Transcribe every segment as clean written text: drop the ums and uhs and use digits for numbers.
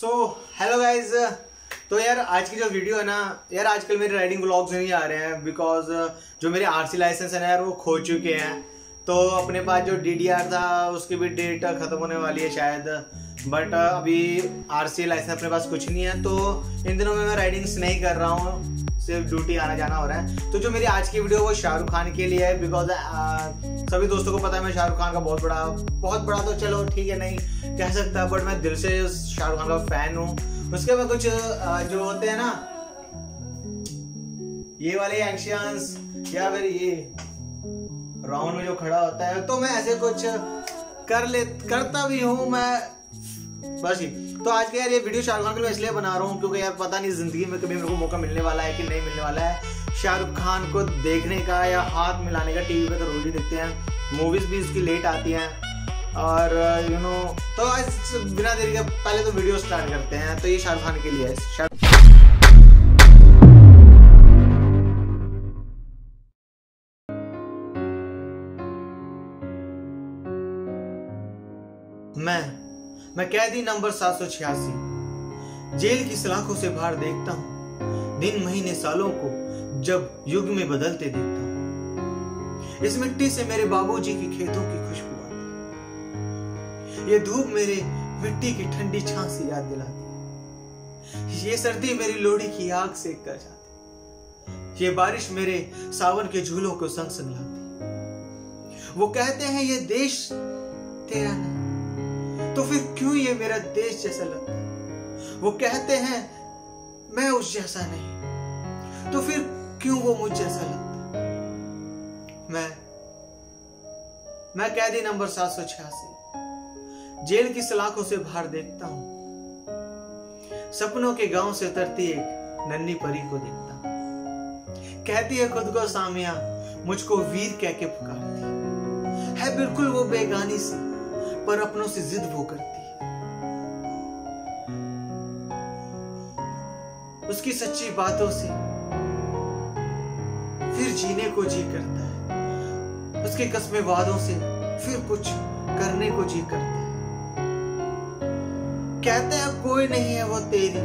So hello guys, तो यार आज की जो वीडियो है ना यार, आजकल मेरे राइडिंग व्लॉग्स नहीं आ रहे हैं बिकॉज जो मेरे आरसी लाइसेंस है ना यार वो खो चुके हैं। तो अपने पास जो डीडीआर था उसकी भी डेट ख़त्म होने वाली है शायद, बट अभी आरसी लाइसेंस अपने पास कुछ नहीं है। तो इन दिनों में मैं राइडिंग्स नहीं कर रहा हूँ, सिर्फ ड्यूटी आना जाना हो रहा है। तो जो मेरी आज की वीडियो वो शाहरुख खान के लिए है बिकॉज सभी दोस्तों को पता है मैं शाहरुख खान का बहुत बड़ा तो चलो ठीक है नहीं कह सकता, बट मैं दिल से शाहरुख खान का फैन हूँ। उसके बाद कुछ जो होते हैं ना ये वाले एक्शंस या फिर ये राउंड में जो खड़ा होता है, तो मैं ऐसे कुछ करता भी हूँ मैं बस ही। तो आज के यार ये वीडियो शाहरुख खान के लिए इसलिए बना रहा हूँ क्योंकि यार पता नहीं जिंदगी में कभी मेरे को मौका मिलने वाला है कि नहीं मिलने वाला है शाहरुख खान को देखने का या हाथ मिलाने का। टीवी पे तो रोज ही देखते हैं, मूवीज भी उसकी लेट आती हैं और यू नो। तो आज बिना देरी के पहले तो वीडियो स्टार्ट करते हैं। तो ये शाहरुख खान के लिए है। मैं कैदी नंबर 786 जेल की सलाखों से बाहर देखता हूँ दिन महीने सालों को जब युग में बदलते देखता हूँ। इस मिट्टी से मेरे बाबूजी की खेतों की खुशबू आती है, ये धूप मेरे मिट्टी की ठंडी छांव से याद दिलाती है, ये सर्दी मेरी लोड़ी की आग से कर जाती, ये बारिश मेरे सावन के झूलों को संग संग लाती। वो कहते हैं ये देश तेरा नहीं, तो फिर क्यों ये मेरा देश जैसा लगता है? वो कहते हैं मैं उस जैसा नहीं, तो फिर क्यों वो मुझ जैसा लगता? मैं कैदी नंबर 786 जेल की सलाखों से बाहर देखता हूं, सपनों के गांव से उतरती एक नन्ही परी को देखता हूं, कहती है खुद को सामिया, मुझको वीर कह के पुकारती है बिल्कुल वो बेगानी सी, पर अपनों से जिद वो करती है, उसकी सच्ची बातों से फिर जीने को जी करता है, उसके कसमें वादों से फिर कुछ करने को जी करता है। कहते हैं कोई नहीं है वो तेरी,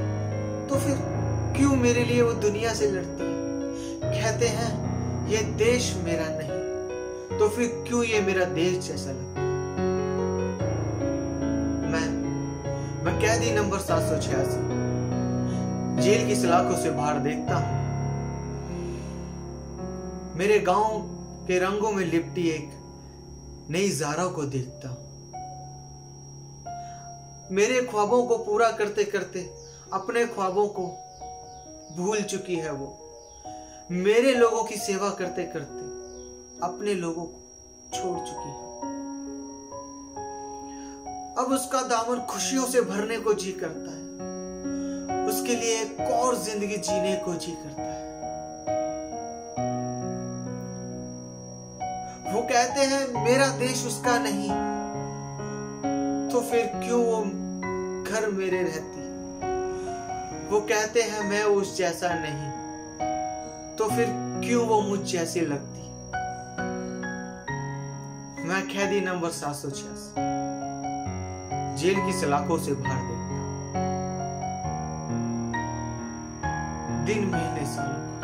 तो फिर क्यों मेरे लिए वो दुनिया से लड़ती है? कहते हैं ये देश मेरा नहीं, तो फिर क्यों ये मेरा देश जैसा लगता है? कैदी नंबर 786 जेल की सलाखों से बाहर देखता हूं, मेरे गांव के रंगों में लिपटी एक नई जारा को देखता हूं, मेरे ख्वाबों को पूरा करते करते अपने ख्वाबों को भूल चुकी है वो, मेरे लोगों की सेवा करते करते अपने लोगों को छोड़ चुकी है। अब उसका दामन खुशियों से भरने को जी करता है, उसके लिए एक और जिंदगी जीने को जी करता है। वो कहते हैं मेरा देश उसका नहीं, तो फिर क्यों वो घर मेरे रहती है? वो कहते हैं मैं उस जैसा नहीं, तो फिर क्यों वो मुझ जैसी लगती? मैं कैदी नंबर 786 जेल की सलाखों से बाहर देखता दिन महीने सालों